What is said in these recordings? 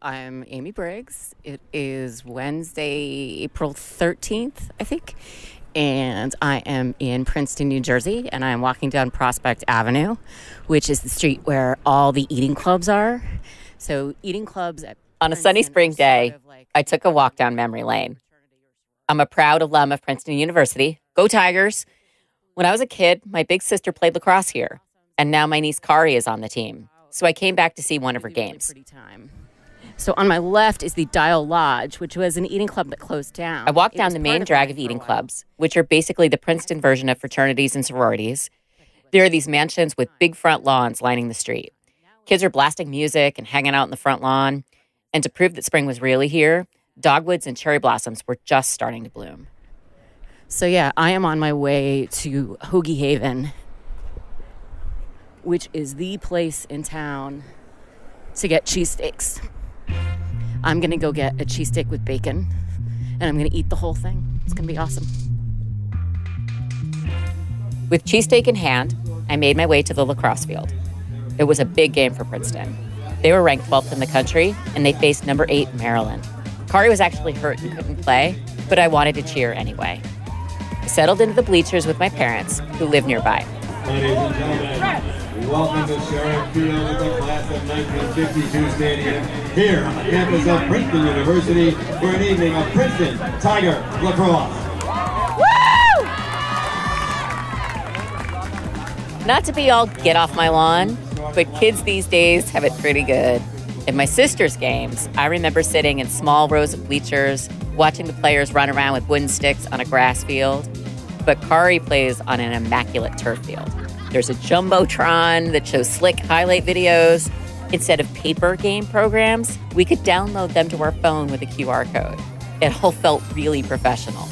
I'm Amy Briggs. It is Wednesday, April 13th, I think, and I am in Princeton, New Jersey, and I am walking down Prospect Avenue, which is the street where all the eating clubs are. So eating clubs at on a sunny spring day, sort of like I took a walk down memory lane. I'm a proud alum of Princeton University. Go Tigers! When I was a kid, my big sister played lacrosse here, and now my niece Kari is on the team. So I came back to see one of her games. So on my left is the Dial Lodge, which was an eating club that closed down. I walked down the main drag of eating clubs, which are basically the Princeton version of fraternities and sororities. There are these mansions with big front lawns lining the street. Kids are blasting music and hanging out in the front lawn. And to prove that spring was really here, dogwoods and cherry blossoms were just starting to bloom. So yeah, I am on my way to Hoagie Haven, which is the place in town to get cheesesteaks. I'm gonna go get a cheesesteak with bacon, and I'm gonna eat the whole thing. It's gonna be awesome. With cheesesteak in hand, I made my way to the lacrosse field. It was a big game for Princeton. They were ranked 12th in the country, and they faced number 8, Maryland. Kari was actually hurt and couldn't play, but I wanted to cheer anyway. I settled into the bleachers with my parents, who live nearby. Ladies and gentlemen, welcome to Sharpe Field at the class of 1952 stadium here on the campus of Princeton University for an evening of Princeton Tiger lacrosse. Woo! Not to be all get off my lawn, but kids these days have it pretty good. At my sister's games, I remember sitting in small rows of bleachers, watching the players run around with wooden sticks on a grass field. But Kari plays on an immaculate turf field. There's a Jumbotron that shows slick highlight videos. Instead of paper game programs, we could download them to our phone with a QR code. It all felt really professional.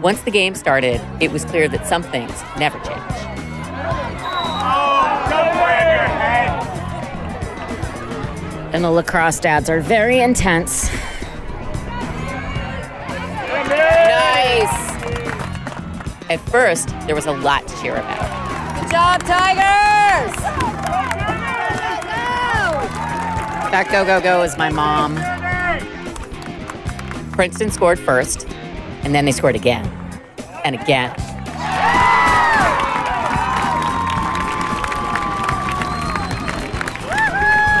Once the game started, it was clear that some things never change. Oh, don't wear your head. And the lacrosse dads are very intense. At first, there was a lot to cheer about. Good job, Tigers! Go! That go, go, go is my mom. Princeton scored first, and then they scored again, and again. Yeah!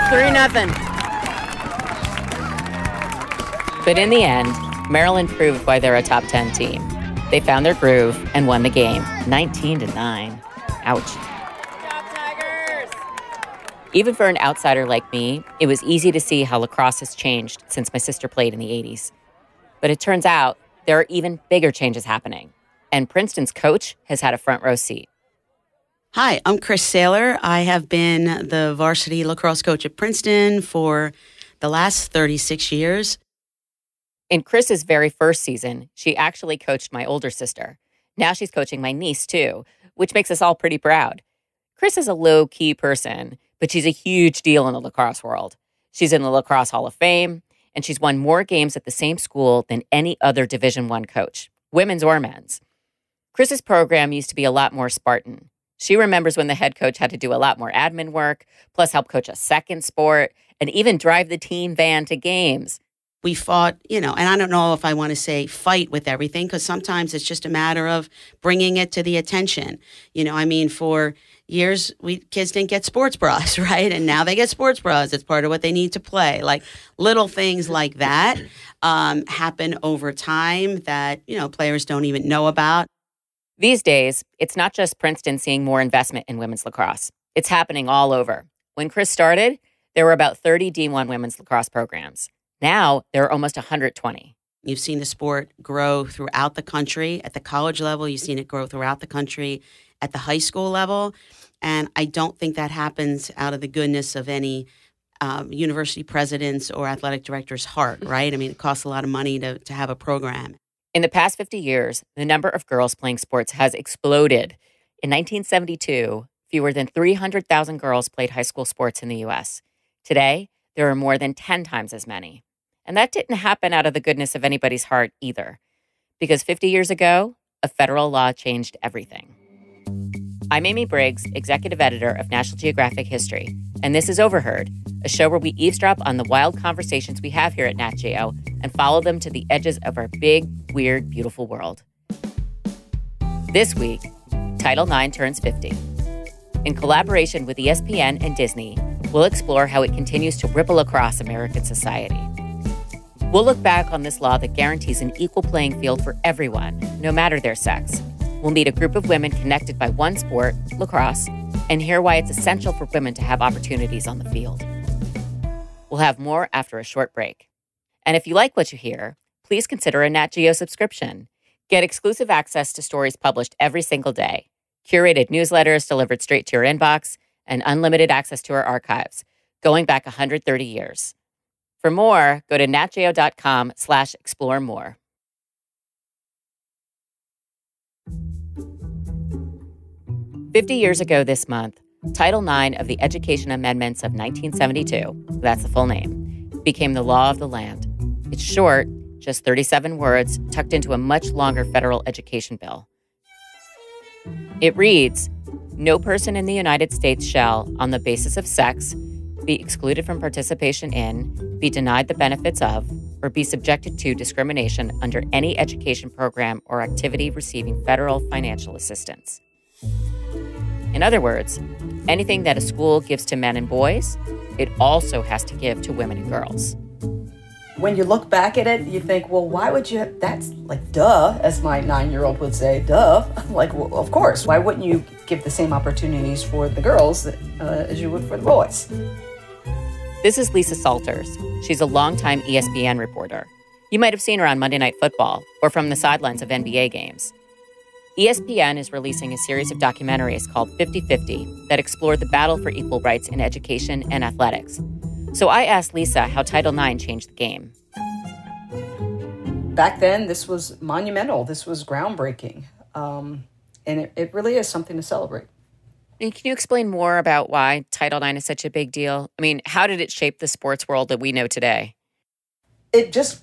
3-0. But in the end, Maryland proved why they're a top 10 team. They found their groove and won the game, 19-9. Ouch. Good job, Tigers! Even for an outsider like me, it was easy to see how lacrosse has changed since my sister played in the 80s. But it turns out there are even bigger changes happening, and Princeton's coach has had a front row seat. Hi, I'm Chris Saylor. I have been the varsity lacrosse coach at Princeton for the last 36 years. In Chris's very first season, she actually coached my older sister. Now she's coaching my niece, too, which makes us all pretty proud. Chris is a low-key person, but she's a huge deal in the lacrosse world. She's in the Lacrosse Hall of Fame, and she's won more games at the same school than any other Division I coach, women's or men's. Chris's program used to be a lot more Spartan. She remembers when the head coach had to do a lot more admin work, plus help coach a second sport, and even drive the team van to games. We fought, and I don't know if I want to say fight with everything, because sometimes it's just a matter of bringing it to the attention. For years, kids didn't get sports bras, right? And now they get sports bras. It's part of what they need to play. Like little things like that happen over time that, players don't even know about. These days, it's not just Princeton seeing more investment in women's lacrosse. It's happening all over. When Chris started, there were about 30 D1 women's lacrosse programs. Now, there are almost 120. You've seen the sport grow throughout the country. At the college level, you've seen it grow throughout the country at the high school level. And I don't think that happens out of the goodness of any university president's or athletic director's heart, right? It costs a lot of money to have a program. In the past 50 years, the number of girls playing sports has exploded. In 1972, fewer than 300,000 girls played high school sports in the U.S. Today, there are more than 10 times as many. And that didn't happen out of the goodness of anybody's heart either, because 50 years ago, a federal law changed everything. I'm Amy Briggs, executive editor of National Geographic History, and this is Overheard, a show where we eavesdrop on the wild conversations we have here at Nat Geo and follow them to the edges of our big, weird, beautiful world. This week, Title IX turns 50. In collaboration with ESPN and Disney, we'll explore how it continues to ripple across American society. We'll look back on this law that guarantees an equal playing field for everyone, no matter their sex. We'll meet a group of women connected by one sport, lacrosse, and hear why it's essential for women to have opportunities on the field. We'll have more after a short break. And if you like what you hear, please consider a Nat Geo subscription. Get exclusive access to stories published every single day, curated newsletters delivered straight to your inbox, and unlimited access to our archives, going back 130 years. For more, go to natgeo.com/exploremore. "50 years ago this month, Title IX of the Education Amendments of 1972, that's the full name, became the law of the land. It's short, just 37 words, tucked into a much longer federal education bill. It reads, "No person in the United States shall, on the basis of sex, be excluded from participation in, be denied the benefits of, or be subjected to discrimination under any education program or activity receiving federal financial assistance." In other words, anything that a school gives to men and boys, it also has to give to women and girls. When you look back at it, you think, well, why would you have, that's like, duh, as my 9-year-old would say, duh. Like, well, of course, why wouldn't you give the same opportunities for the girls that, as you would for the boys? This is Lisa Salters. She's a longtime ESPN reporter. You might have seen her on Monday Night Football or from the sidelines of NBA games. ESPN is releasing a series of documentaries called 50-50 that explore the battle for equal rights in education and athletics. So I asked Lisa how Title IX changed the game. Back then, this was monumental. This was groundbreaking. And it really is something to celebrate. And can you explain more about why Title IX is such a big deal? I mean, how did it shape the sports world that we know today? It just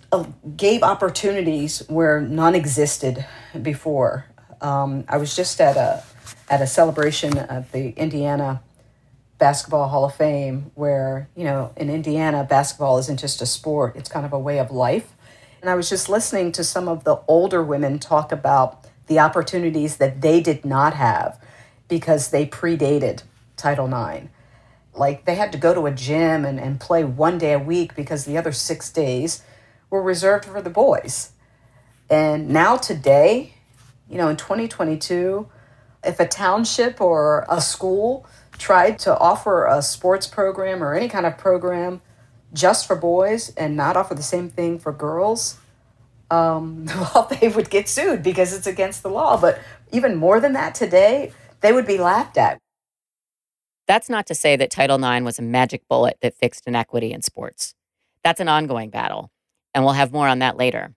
gave opportunities where none existed before. I was just at a celebration at the Indiana Basketball Hall of Fame where, you know, in Indiana, basketball isn't just a sport. It's kind of a way of life. And I was just listening to some of the older women talk about the opportunities that they did not have because they predated Title IX. Like, they had to go to a gym and play one day a week because the other 6 days were reserved for the boys. And now today, you know, in 2022, if a township or a school tried to offer a sports program or any kind of program just for boys and not offer the same thing for girls, well, they would get sued because it's against the law. But even more than that, today, they would be laughed at. That's not to say that Title IX was a magic bullet that fixed inequity in sports. That's an ongoing battle, and we'll have more on that later.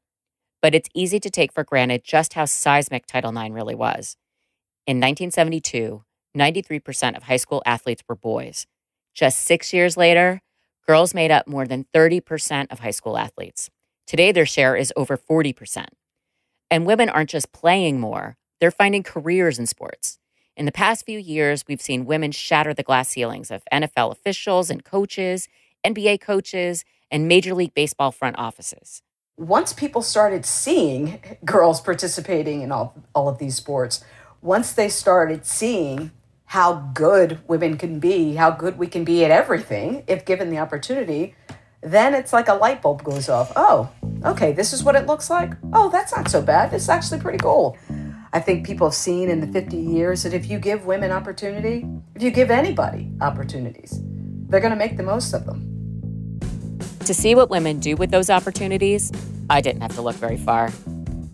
But it's easy to take for granted just how seismic Title IX really was. In 1972, 93% of high school athletes were boys. Just 6 years later, girls made up more than 30% of high school athletes. Today, their share is over 40%. And women aren't just playing more, they're finding careers in sports. In the past few years, we've seen women shatter the glass ceilings of NFL officials and coaches, NBA coaches, and Major League Baseball front offices. Once people started seeing girls participating in all of these sports, once they started seeing how good women can be, how good we can be at everything, if given the opportunity, then it's like a light bulb goes off. Oh, okay, this is what it looks like. Oh, that's not so bad. This is actually pretty cool. I think people have seen in the 50 years that if you give women opportunity, if you give anybody opportunities, they're going to make the most of them. To see what women do with those opportunities, I didn't have to look very far.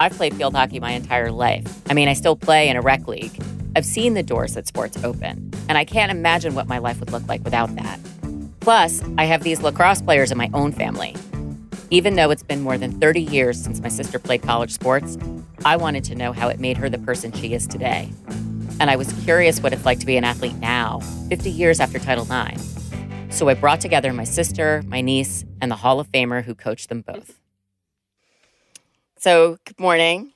I've played field hockey my entire life. I mean, I still play in a rec league. I've seen the doors that sports open, and I can't imagine what my life would look like without that. Plus, I have these lacrosse players in my own family. Even though it's been more than 30 years since my sister played college sports, I wanted to know how it made her the person she is today. And I was curious what it's like to be an athlete now, 50 years after Title IX. So I brought together my sister, my niece, and the Hall of Famer who coached them both. So, good morning.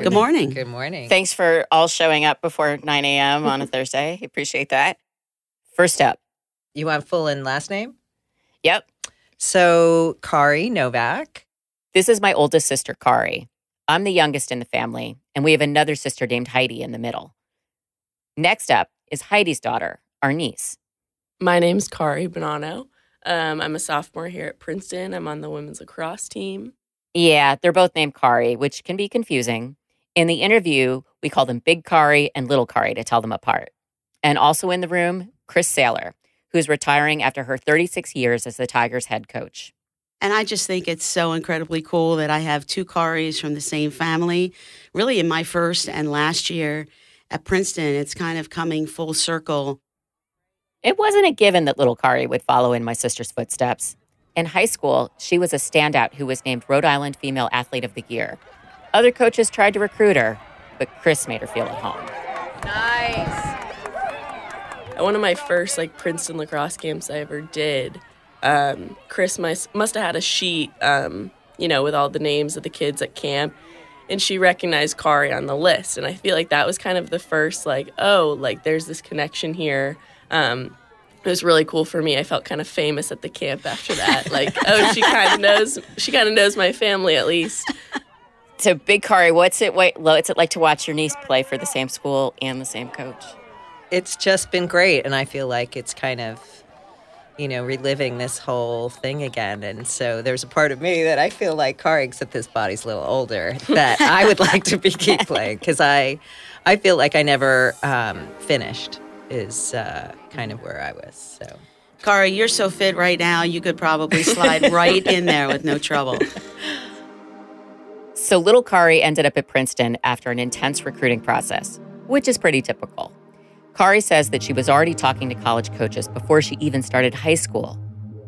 Good morning. Good morning. Thanks for all showing up before 9 a.m. on a Thursday. Appreciate that. First up. You want full and last name? Yep. So Kari Novak. This is my oldest sister, Kari. I'm the youngest in the family, and we have another sister named Heidi in the middle. Next up is Heidi's daughter, our niece. My name's Kari Bonanno. I'm a sophomore here at Princeton. I'm on the women's lacrosse team. Yeah, they're both named Kari, which can be confusing. In the interview, we call them Big Kari and Little Kari to tell them apart. And also in the room, Chris Saylor, who's retiring after her 36 years as the Tigers head coach. And I just think it's so incredibly cool that I have two Karis from the same family. Really, in my first and last year at Princeton, it's kind of coming full circle. It wasn't a given that little Kari would follow in my sister's footsteps. In high school, she was a standout who was named Rhode Island Female Athlete of the Year. Other coaches tried to recruit her, but Chris made her feel at home. Nice. At one of my first Princeton lacrosse camps I ever did, Chris must have had a sheet, with all the names of the kids at camp, and she recognized Kari on the list. And I feel like that was kind of the first, there's this connection here. It was really cool for me. I felt kind of famous at the camp after that. She kind of knows my family at least. So, Big Kari, what's it like to watch your niece play for the same school and the same coach? It's just been great, and I feel like it's kind of, reliving this whole thing again. And so there's a part of me that I feel like Kari, except this body's a little older, that I would like to keep playing because I feel like I never finished is kind of where I was. So, Kari, you're so fit right now, you could probably slide right in there with no trouble. So little Kari ended up at Princeton after an intense recruiting process, which is pretty typical. Kari says that she was already talking to college coaches before she even started high school.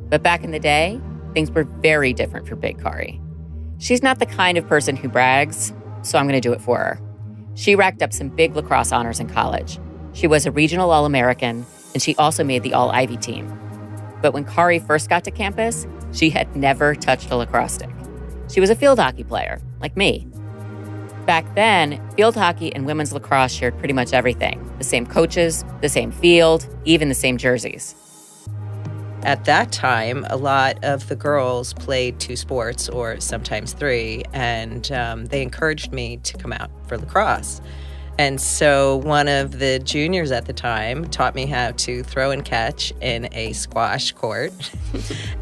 But back in the day, things were very different for Big Kari. She's not the kind of person who brags, so I'm going to do it for her. She racked up some big lacrosse honors in college. She was a regional All-American, and she also made the All-Ivy team. But when Kari first got to campus, she had never touched a lacrosse stick. She was a field hockey player, like me. Back then, field hockey and women's lacrosse shared pretty much everything. The same coaches, the same field, even the same jerseys. At that time, a lot of the girls played two sports or sometimes three, and they encouraged me to come out for lacrosse. And so one of the juniors at the time taught me how to throw and catch in a squash court.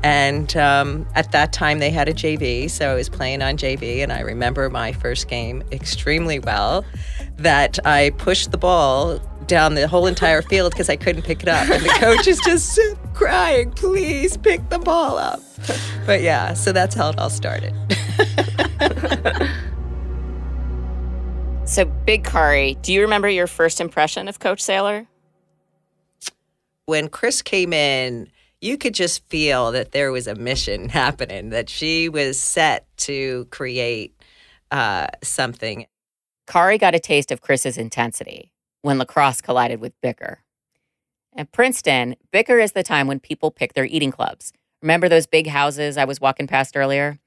And at that time, they had a JV, so I was playing on JV, and I remember my first game extremely well, that I pushed the ball down the whole entire field because I couldn't pick it up. And the coach is just crying, please pick the ball up. But yeah, so that's how it all started. So, Big Kari, do you remember your first impression of Coach Saylor? When Chris came in, you could just feel that there was a mission happening, that she was set to create something. Kari got a taste of Chris's intensity when lacrosse collided with bicker. At Princeton, bicker is the time when people pick their eating clubs. Remember those big houses I was walking past earlier?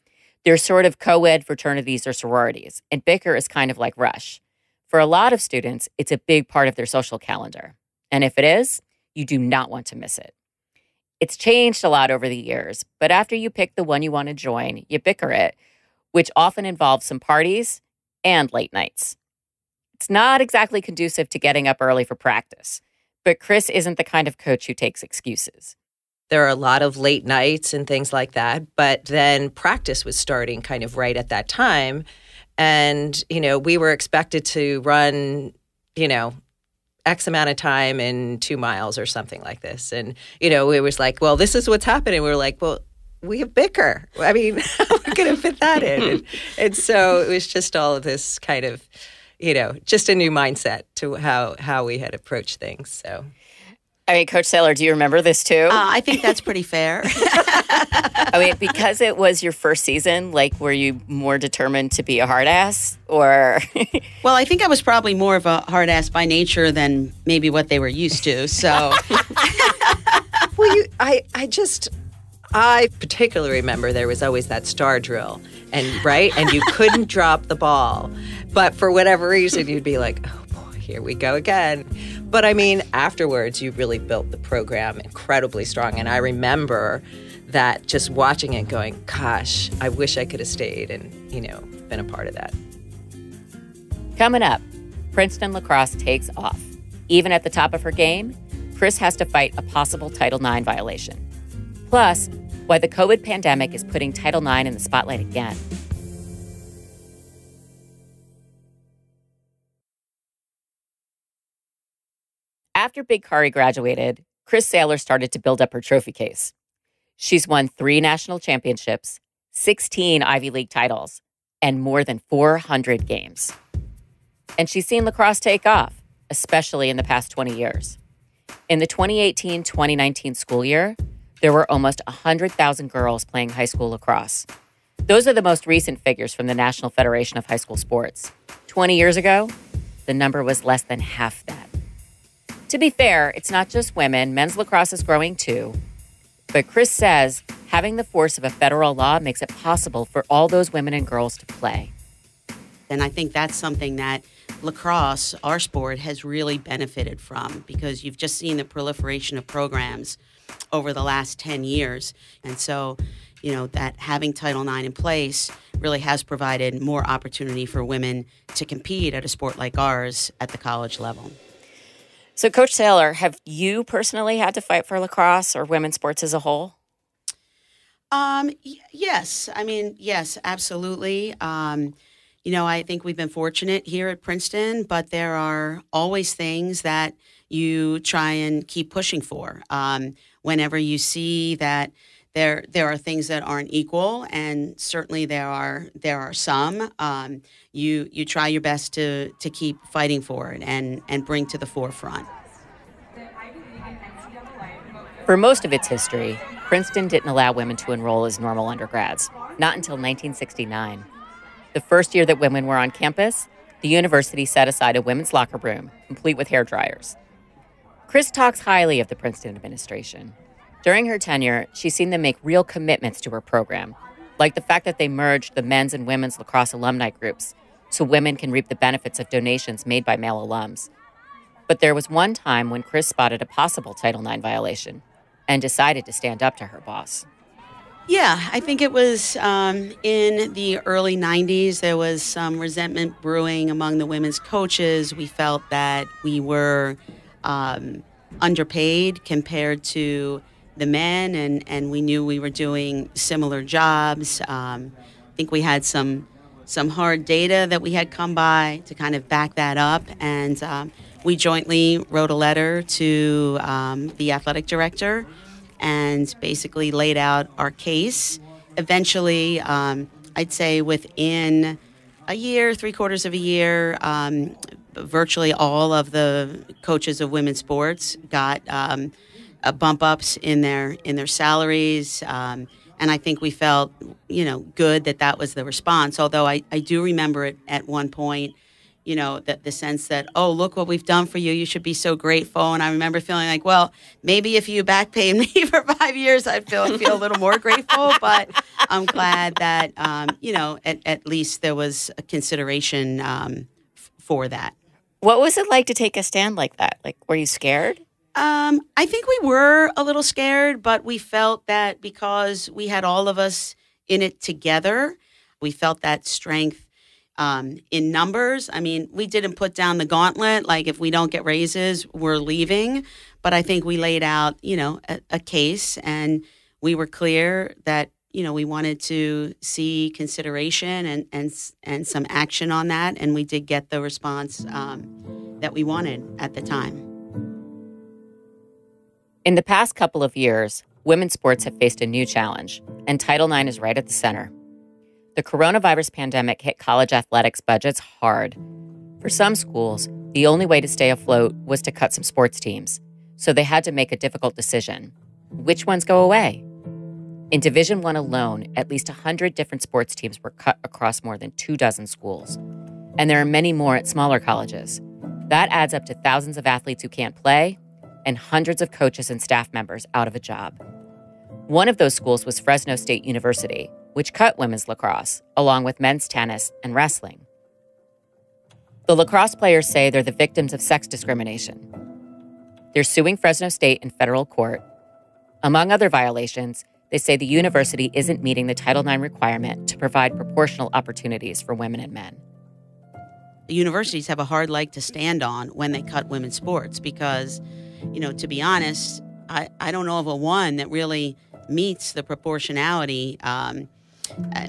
They're sort of co-ed fraternities or sororities, and bicker is kind of like rush. For a lot of students, it's a big part of their social calendar. And if it is, you do not want to miss it. It's changed a lot over the years, but after you pick the one you want to join, you bicker it, which often involves some parties and late nights. It's not exactly conducive to getting up early for practice, but Chris isn't the kind of coach who takes excuses. There are a lot of late nights and things like that, but then practice was starting kind of right at that time. And, we were expected to run, X amount of time in 2 miles or something like this. And, it was like, well, this is what's happening. We were like, well, we have bicker. I mean, how are we going to fit that in? And so it was just all of this kind of, just a new mindset to how we had approached things. So. I mean, Coach Saylor, do you remember this too? I think that's pretty fair. I mean, because it was your first season, were you more determined to be a hard ass or? Well, I think I was probably more of a hard ass by nature than maybe what they were used to. So, well, I particularly remember there was always that star drill, and you couldn't drop the ball. But for whatever reason, you'd be like, oh, boy, here we go again. But, I mean, afterwards, you really built the program incredibly strong. And I remember that just watching it going, gosh, I wish I could have stayed and, you know, been a part of that. Coming up, Princeton lacrosse takes off. Even at the top of her game, Chris has to fight a possible Title IX violation. Plus, why the COVID pandemic is putting Title IX in the spotlight again. After Big Kari graduated, Chris Saylor started to build up her trophy case. She's won 3 national championships, 16 Ivy League titles, and more than 400 games. And she's seen lacrosse take off, especially in the past 20 years. In the 2018-2019 school year, there were almost 100,000 girls playing high school lacrosse. Those are the most recent figures from the National Federation of High School Sports. 20 years ago, the number was less than half that. To be fair, it's not just women. Men's lacrosse is growing too. But Chris says having the force of a federal law makes it possible for all those women and girls to play. And I think that's something that lacrosse, our sport, has really benefited from, because you've just seen the proliferation of programs over the last 10 years. And so, you know, that having Title IX in place really has provided more opportunity for women to compete at a sport like ours at the college level. So, Coach Saylor, have you personally had to fight for lacrosse or women's sports as a whole? Yes. I mean, yes, absolutely. You know, I think we've been fortunate here at Princeton, but there are always things that you try and keep pushing for. Whenever you see that there are things that aren't equal, and certainly there are some, you try your best to keep fighting for it and bring to the forefront. For most of its history, Princeton didn't allow women to enroll as normal undergrads, not until 1969. The first year that women were on campus, the university set aside a women's locker room, complete with hair dryers. Chris talks highly of the Princeton administration. During her tenure, she's seen them make real commitments to her program, like the fact that they merged the men's and women's lacrosse alumni groups so women can reap the benefits of donations made by male alums. But there was one time when Chris spotted a possible Title IX violation and decided to stand up to her boss. Yeah, I think it was in the early 90s. There was some resentment brewing among the women's coaches. We felt that we were underpaid compared to the men, and we knew we were doing similar jobs. I think we had some hard data that we had come by to kind of back that up, and we jointly wrote a letter to the athletic director and basically laid out our case. Eventually, I'd say within a year, 3/4 of a year, virtually all of the coaches of women's sports got bump ups in their salaries, and I think we felt, you know, good that that was the response. Although I do remember it at one point, you know, that the sense that, oh, look what we've done for you, you should be so grateful. And I remember feeling like, well, maybe if you back paid me for 5 years, I'd feel a little more grateful. But I'm glad that you know, at least there was a consideration for that. What was it like to take a stand like that? Like, were you scared? I think we were a little scared, but we felt that because we had all of us in it together, we felt that strength in numbers. I mean, we didn't put down the gauntlet, like if we don't get raises, we're leaving. But I think we laid out, you know, a case, and we were clear that, you know, we wanted to see consideration and some action on that. And we did get the response that we wanted at the time. In the past couple of years, women's sports have faced a new challenge, and Title IX is right at the center. The coronavirus pandemic hit college athletics budgets hard. For some schools, the only way to stay afloat was to cut some sports teams, so they had to make a difficult decision. Which ones go away? In Division I alone, at least 100 different sports teams were cut across more than 24 schools, and there are many more at smaller colleges. That adds up to thousands of athletes who can't play, and hundreds of coaches and staff members out of a job. One of those schools was Fresno State University, which cut women's lacrosse, along with men's tennis and wrestling. The lacrosse players say they're the victims of sex discrimination. They're suing Fresno State in federal court. Among other violations, they say the university isn't meeting the Title IX requirement to provide proportional opportunities for women and men. Universities have a hard leg to stand on when they cut women's sports because, you know, to be honest, I don't know of a one that really meets the proportionality.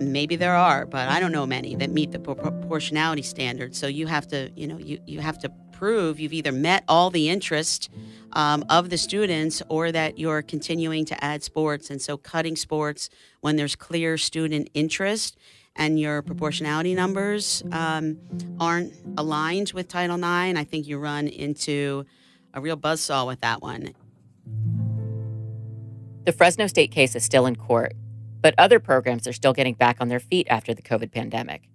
Maybe there are, but I don't know many that meet the proportionality standard. So you have to, you have to prove you've either met all the interest of the students or that you're continuing to add sports. And so cutting sports when there's clear student interest and your proportionality numbers aren't aligned with Title IX, I think you run into a real buzzsaw with that one. The Fresno State case is still in court, but other programs are still getting back on their feet after the COVID pandemic.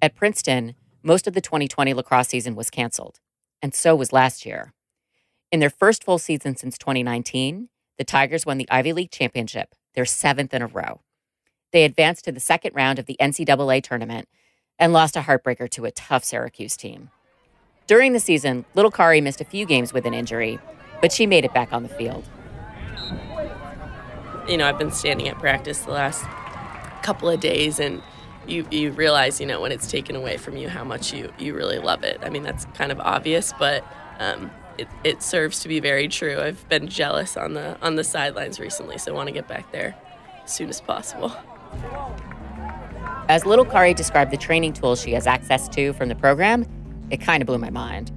At Princeton, most of the 2020 lacrosse season was canceled, and so was last year. In their first full season since 2019, the Tigers won the Ivy League championship, their 7th in a row. They advanced to the second round of the NCAA tournament and lost a heartbreaker to a tough Syracuse team. During the season, little Kari missed a few games with an injury, but she made it back on the field. You know, I've been standing at practice the last couple of days, and you realize, when it's taken away from you, how much you really love it. I mean, that's kind of obvious, but it serves to be very true. I've been jealous on the sidelines recently, so I want to get back there as soon as possible. As little Kari described the training tools she has access to from the program, it kind of blew my mind.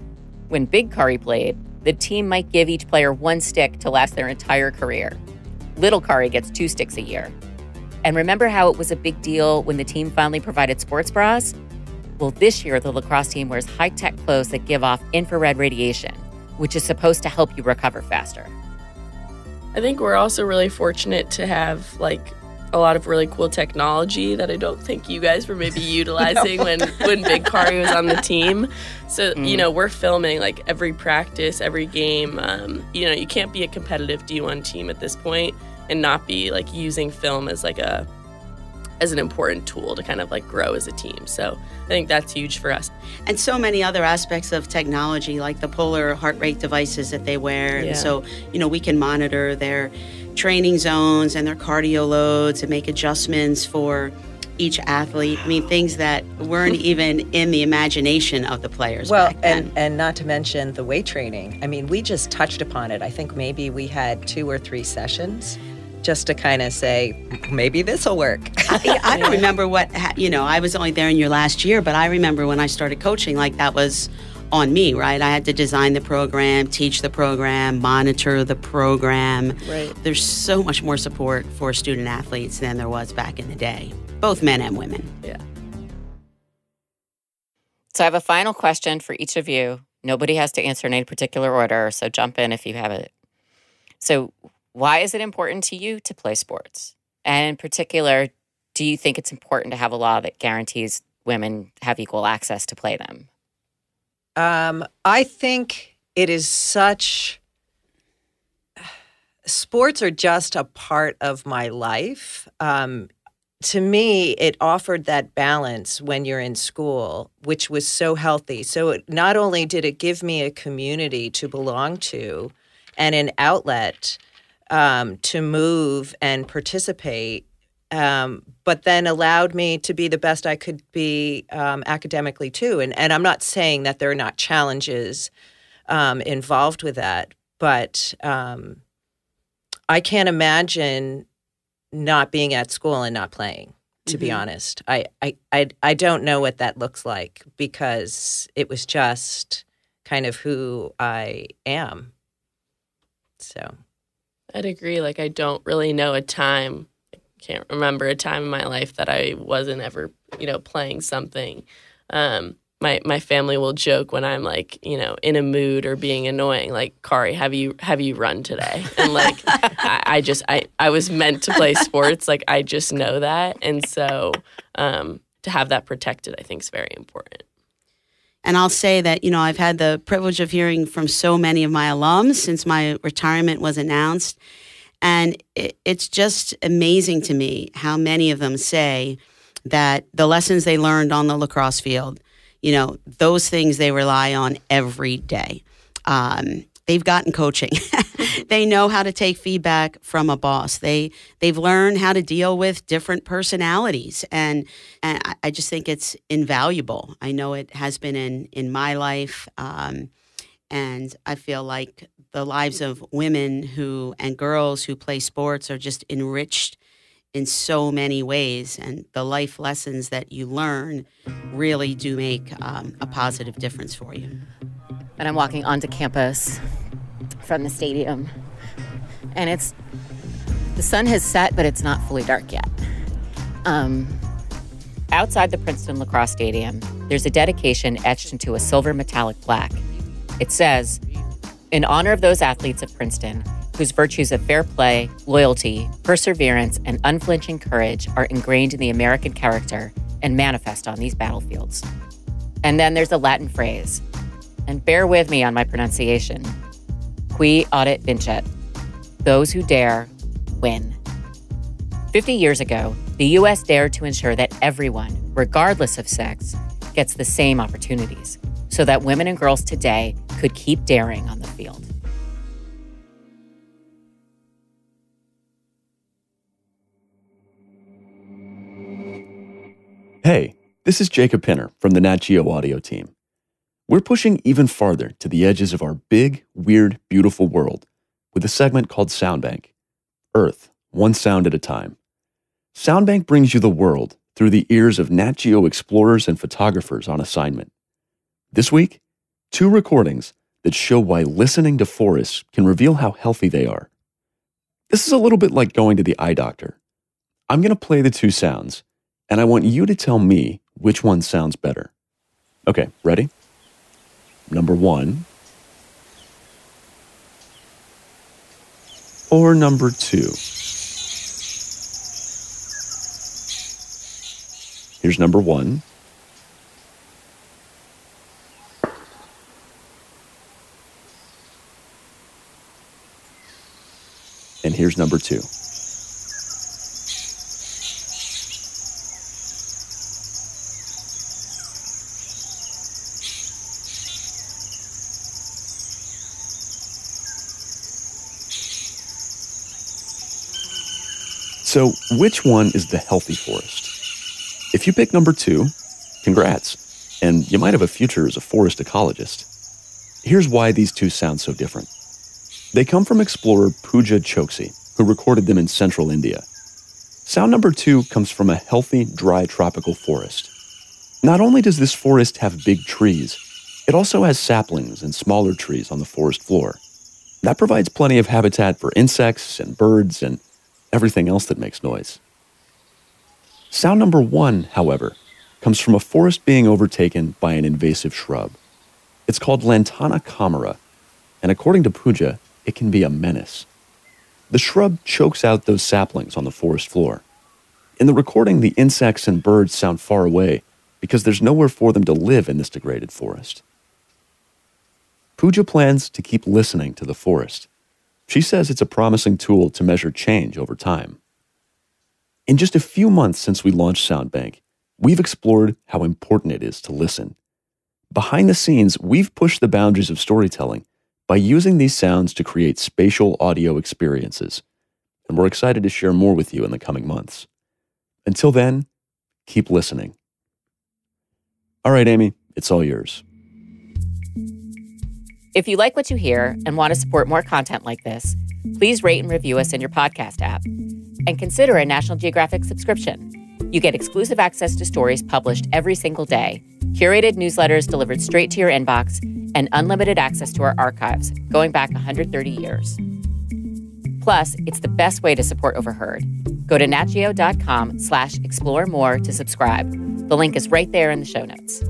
When big Kari played, the team might give each player one stick to last their entire career. Little Kari gets 2 sticks a year. And remember how it was a big deal when the team finally provided sports bras? Well, this year, the lacrosse team wears high-tech clothes that give off infrared radiation, which is supposed to help you recover faster. I think we're also really fortunate to have, a lot of really cool technology that I don't think you guys were maybe utilizing no. when Big Kari was on the team. So, we're filming, every practice, every game. You can't be a competitive D1 team at this point and not be, using film as, an important tool to kind of, grow as a team. So I think that's huge for us. And so many other aspects of technology, like the polar heart rate devices that they wear. Yeah. And so, we can monitor their training zones and their cardio loads and make adjustments for each athlete. I mean, things that weren't even in the imagination of the players. Well, back then. And not to mention the weight training. I mean, we just touched upon it. I think maybe we had 2 or 3 sessions just to kind of say, maybe this will work. I don't remember what, I was only there in your last year, but I remember when I started coaching, that was on me, right? I had to design the program, teach the program, monitor the program. Right. There's so much more support for student athletes than there was back in the day, both men and women. Yeah. So I have a final question for each of you. Nobody has to answer in any particular order, so jump in if you have it. So why is it important to you to play sports? And in particular, do you think it's important to have a law that guarantees women have equal access to play them? I think it is such, sports are just a part of my life. To me, it offered that balance when you're in school, which was so healthy. So not only did it give me a community to belong to and an outlet to move and participate, but then allowed me to be the best I could be academically, too. And I'm not saying that there are not challenges involved with that, but I can't imagine not being at school and not playing, to be honest. I don't know what that looks like because it was just kind of who I am. So I'd agree. I don't really know a time. Can't remember a time in my life that I wasn't ever, playing something. My family will joke when I'm in a mood or being annoying, Kari, have you run today? And I was meant to play sports. I just know that. And so to have that protected, I think is very important. And I'll say that, I've had the privilege of hearing from so many of my alums since my retirement was announced. And it's just amazing to me how many of them say that the lessons they learned on the lacrosse field, you know, those things they rely on every day. They've gotten coaching. They know how to take feedback from a boss. They've learned how to deal with different personalities. And I just think it's invaluable. I know it has been in my life. And I feel like the lives of women who and girls who play sports are just enriched in so many ways. And the life lessons that you learn really do make a positive difference for you. And I'm walking onto campus from the stadium, and it's, the sun has set, but it's not fully dark yet. Outside the Princeton lacrosse stadium, there's a dedication etched into a silver metallic plaque. It says, in honor of those athletes of Princeton whose virtues of fair play, loyalty, perseverance, and unflinching courage are ingrained in the American character and manifest on these battlefields. And then there's a Latin phrase, and bear with me on my pronunciation, qui audit vincit, those who dare win. 50 years ago, the U.S. dared to ensure that everyone, regardless of sex, gets the same opportunities, so that women and girls today could keep daring on the field. Hey, this is Jacob Pinner from the Nat Geo audio team. We're pushing even farther to the edges of our big, weird, beautiful world with a segment called SoundBank, Earth, One Sound at a Time. SoundBank brings you the world through the ears of Nat Geo explorers and photographers on assignment. This week, two recordings that show why listening to forests can reveal how healthy they are. This is a little bit like going to the eye doctor. I'm going to play the two sounds, and I want you to tell me which one sounds better. Okay, ready? Number one, or number two. Here's number one. And here's number two. So which one is the healthy forest? If you pick number two, congrats, and you might have a future as a forest ecologist. Here's why these two sound so different. They come from explorer Pooja Choksi, who recorded them in central India. Sound number two comes from a healthy, dry tropical forest. Not only does this forest have big trees, it also has saplings and smaller trees on the forest floor. That provides plenty of habitat for insects and birds and everything else that makes noise. Sound number one, however, comes from a forest being overtaken by an invasive shrub. It's called Lantana camara, and according to Pooja, it can be a menace. The shrub chokes out those saplings on the forest floor. In the recording, the insects and birds sound far away because there's nowhere for them to live in this degraded forest. Pooja plans to keep listening to the forest. She says it's a promising tool to measure change over time. In just a few months since we launched SoundBank, we've explored how important it is to listen. Behind the scenes, we've pushed the boundaries of storytelling by using these sounds to create spatial audio experiences, and we're excited to share more with you in the coming months. Until then, keep listening. All right, Amy, it's all yours. If you like what you hear and want to support more content like this, please rate and review us in your podcast app. And consider a National Geographic subscription. You get exclusive access to stories published every single day, curated newsletters delivered straight to your inbox, and unlimited access to our archives going back 130 years. Plus, it's the best way to support Overheard. Go to natgeo.com/explore more to subscribe. The link is right there in the show notes.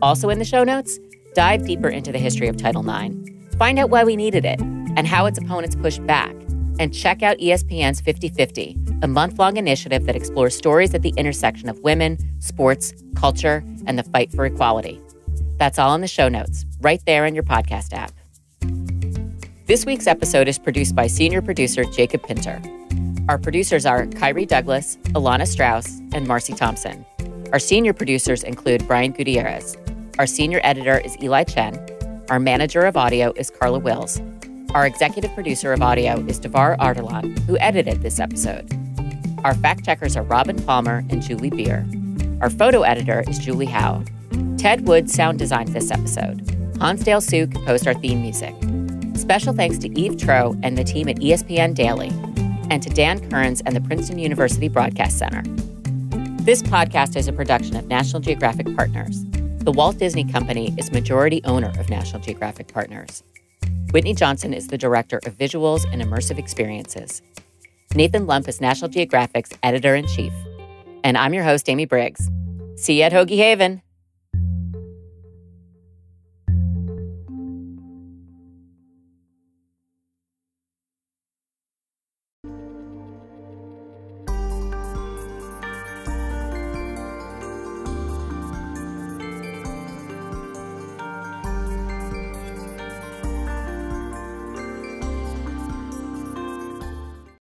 Also in the show notes, dive deeper into the history of Title IX, find out why we needed it and how its opponents pushed back, and check out ESPN's 50/50, a month-long initiative that explores stories at the intersection of women, sports, culture, and the fight for equality. That's all in the show notes, right there in your podcast app. This week's episode is produced by senior producer Jacob Pinter. Our producers are Kyrie Douglas, Alana Strauss, and Marcy Thompson. Our senior producers include Brian Gutierrez. Our senior editor is Eli Chen. Our manager of audio is Carla Wills. Our executive producer of audio is Devar Ardalan, who edited this episode. Our fact checkers are Robin Palmer and Julie Beer. Our photo editor is Julie Howe. Ted Wood sound designed this episode. Hansdale Sue composed our theme music. Special thanks to Eve Troe and the team at ESPN Daily, and to Dan Kearns and the Princeton University Broadcast Center. This podcast is a production of National Geographic Partners. The Walt Disney Company is majority owner of National Geographic Partners. Whitney Johnson is the director of visuals and immersive experiences. Nathan Lump is National Geographic's editor-in-chief. And I'm your host, Amy Briggs. See you at Hoagie Haven.